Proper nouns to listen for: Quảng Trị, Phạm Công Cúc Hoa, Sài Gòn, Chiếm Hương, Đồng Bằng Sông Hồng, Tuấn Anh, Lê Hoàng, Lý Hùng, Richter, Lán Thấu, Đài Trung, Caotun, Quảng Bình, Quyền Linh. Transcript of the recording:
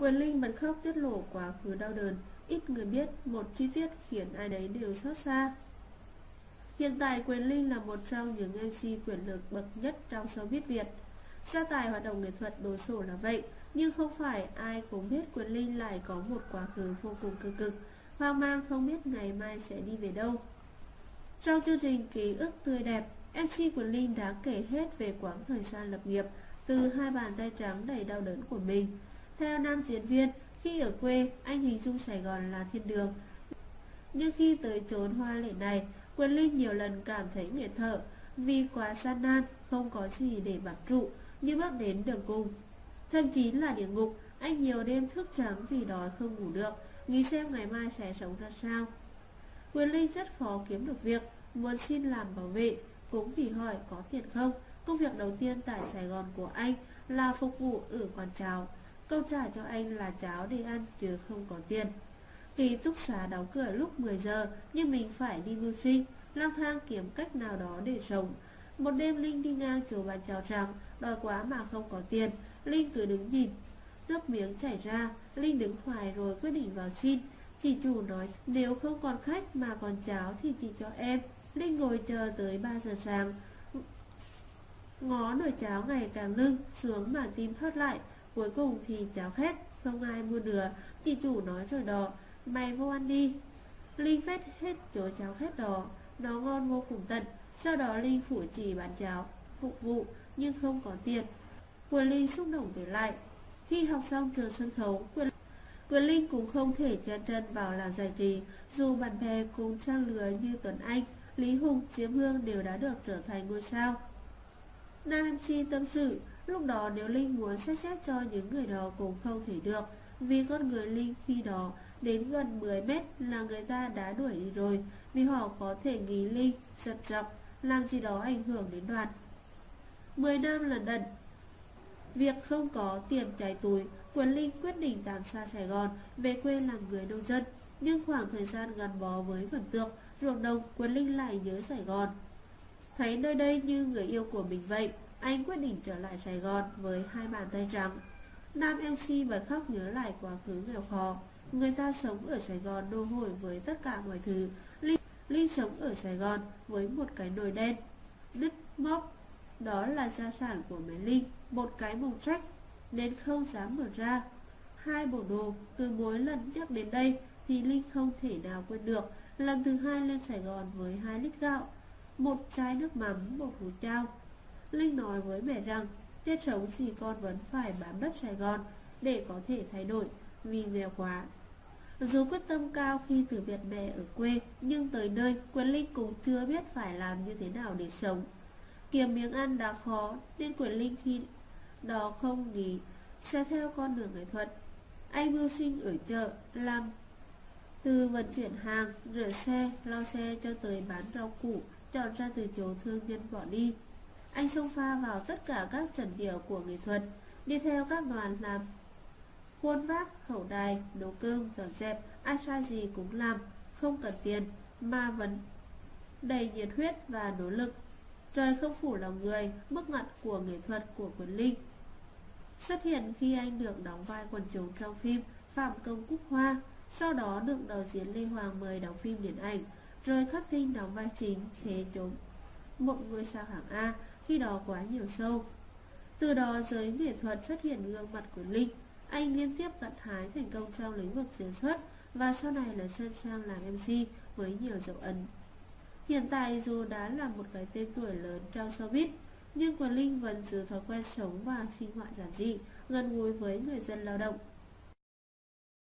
Quyền Linh bật khóc tiết lộ quá khứ đau đớn, ít người biết, một chi tiết khiến ai đấy đều xót xa. Hiện tại Quyền Linh là một trong những MC quyền lực bậc nhất trong showbiz Việt. Gia tài hoạt động nghệ thuật đối xử là vậy, nhưng không phải ai cũng biết Quyền Linh lại có một quá khứ vô cùng cơ cực, hoang mang không biết ngày mai sẽ đi về đâu. Trong chương trình Ký ức tươi đẹp, MC Quyền Linh đã kể hết về quãng thời gian lập nghiệp từ hai bàn tay trắng đầy đau đớn của mình. Theo nam diễn viên, khi ở quê, anh hình dung Sài Gòn là thiên đường. Nhưng khi tới chốn hoa lệ này, Quyền Linh nhiều lần cảm thấy nghẹt thở vì quá gian nan, không có gì để bám trụ, như bước đến đường cùng. Thậm chí là địa ngục, anh nhiều đêm thức trắng vì đói không ngủ được, nghĩ xem ngày mai sẽ sống ra sao. Quyền Linh rất khó kiếm được việc, muốn xin làm bảo vệ, cũng vì hỏi có tiền không. Công việc đầu tiên tại Sài Gòn của anh là phục vụ ở quán cháo. Câu trả cho anh là cháo để ăn chứ không có tiền. Ký túc xá đóng cửa lúc 10 giờ nhưng mình phải đi mưu sinh, lang thang kiếm cách nào đó để sống. Một đêm Linh đi ngang chỗ bán cháo trắng, đòi quá mà không có tiền, Linh cứ đứng nhìn. Nước miếng chảy ra, Linh đứng hoài rồi quyết định vào xin. Chị chủ nói nếu không còn khách mà còn cháo thì chị cho em. Linh ngồi chờ tới 3 giờ sáng, ngó nồi cháo ngày càng lưng xuống mà tim thắt lại. Cuối cùng thì cháo hết, không ai mua nữa. Chị chủ nói rồi đó, mày vô ăn đi. Linh phết hết chỗ cháo hết đó, nó ngon vô cùng tận. Sau đó Linh phụ chỉ bán cháo, phục vụ nhưng không có tiền. Quyền Linh xúc động kể lại, khi học xong trường sân khấu, Quyền Linh cũng không thể chen chân vào làm giải trí. Dù bạn bè cùng trang lứa như Tuấn Anh, Lý Hùng, Chiếm Hương đều đã được trở thành ngôi sao. Nam MC tâm sự, lúc đó nếu Linh muốn xét xếp cho những người đó cũng không thể được, vì con người Linh khi đó đến gần 10 mét là người ta đã đuổi đi rồi, vì họ có thể nghĩ Linh giật dọc, làm gì đó ảnh hưởng đến đoàn. 10 năm lần đận, việc không có tiền trái túi, Quyền Linh quyết định tạm xa Sài Gòn, về quê làm người nông dân. Nhưng khoảng thời gian gắn bó với vườn tược, ruộng đồng, Quyền Linh lại nhớ Sài Gòn. Thấy nơi đây như người yêu của mình vậy, anh quyết định trở lại Sài Gòn với hai bàn tay trắng. Nam MC bật khóc nhớ lại quá khứ nghèo khó. Người ta sống ở Sài Gòn đô hội với tất cả mọi thứ. Linh sống ở Sài Gòn với một cái nồi đen, đứt móc. Đó là gia sản của mẹ Linh, một cái mồng trách nên không dám mở ra. Hai bộ đồ, từ mỗi lần nhắc đến đây thì Linh không thể nào quên được. Lần thứ hai lên Sài Gòn với 2 lít gạo, một chai nước mắm, một hũ chao. Linh nói với mẹ rằng tết sống gì con vẫn phải bám đất Sài Gòn để có thể thay đổi vì nghèo quá. Dù quyết tâm cao khi từ biệt mẹ ở quê, nhưng tới nơi Quyền Linh cũng chưa biết phải làm như thế nào để sống. Kiếm miếng ăn đã khó nên Quyền Linh khi đó không nghĩ sẽ theo con đường nghệ thuật. Anh mưu sinh ở chợ, làm từ vận chuyển hàng, rửa xe, lau xe cho tới bán rau củ, chọn ra từ chỗ thương nhân bỏ đi. Anh xông pha vào tất cả các trần điệu của nghệ thuật, đi theo các đoàn làm khuôn vác, hậu đài, nấu cơm, dọn dẹp, ai sai gì cũng làm, không cần tiền, mà vẫn đầy nhiệt huyết và nỗ lực. Trời không phủ lòng người, bước ngoặt của nghệ thuật của Quyền Linh xuất hiện khi anh được đóng vai quần chúng trong phim Phạm Công Cúc Hoa, sau đó được đạo diễn Lê Hoàng mời đóng phim điện ảnh, rồi khắc tinh đóng vai chính Thế Chúng, một ngôi sao hạng A, khi đó quá nhiều show. Từ đó giới nghệ thuật xuất hiện gương mặt Quyền Linh. Anh liên tiếp gặt hái thành công trong lĩnh vực diễn xuất và sau này là sân sang làm MC với nhiều dấu ấn. Hiện tại dù đã là một cái tên tuổi lớn trong showbiz, nhưng Quyền Linh vẫn giữ thói quen sống và sinh hoạt giản dị, gần gũi với người dân lao động.